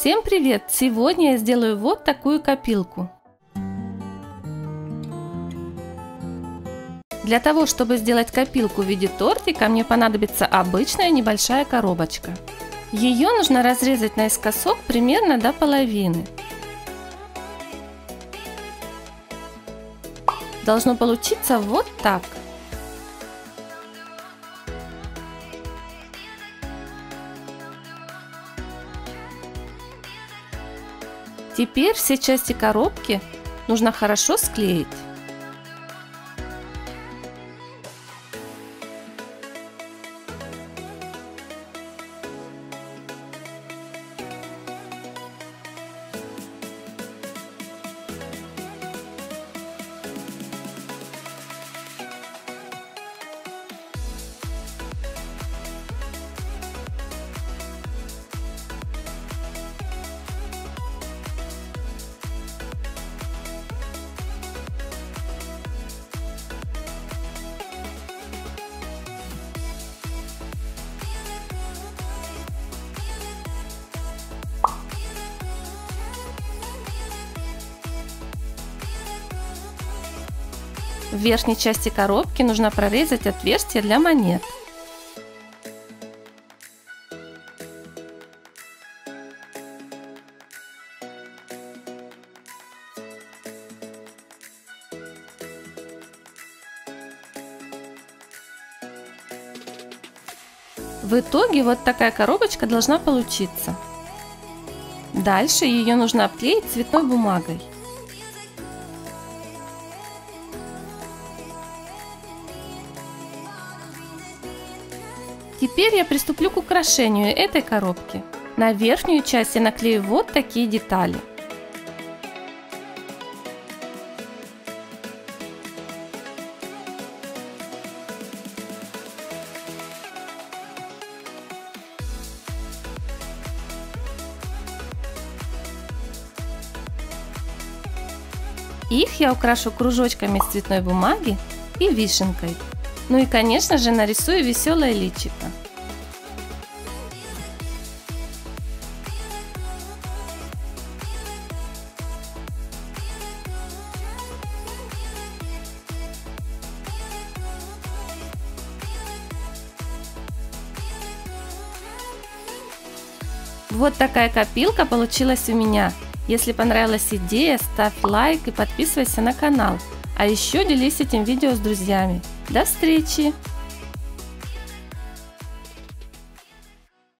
Всем привет! Сегодня я сделаю вот такую копилку. Для того, чтобы сделать копилку в виде тортика, мне понадобится обычная небольшая коробочка. Ее нужно разрезать наискосок примерно до половины. Должно получиться вот так. Теперь все части коробки нужно хорошо склеить. В верхней части коробки нужно прорезать отверстие для монет. В итоге вот такая коробочка должна получиться. Дальше ее нужно обклеить цветной бумагой. Теперь я приступлю к украшению этой коробки. На верхнюю часть я наклею вот такие детали. Их я украшу кружочками из цветной бумаги и вишенкой. Ну и, конечно же, нарисую веселое личико. Вот такая копилка получилась у меня. Если понравилась идея, ставь лайк и подписывайся на канал. А еще делись этим видео с друзьями. До встречи!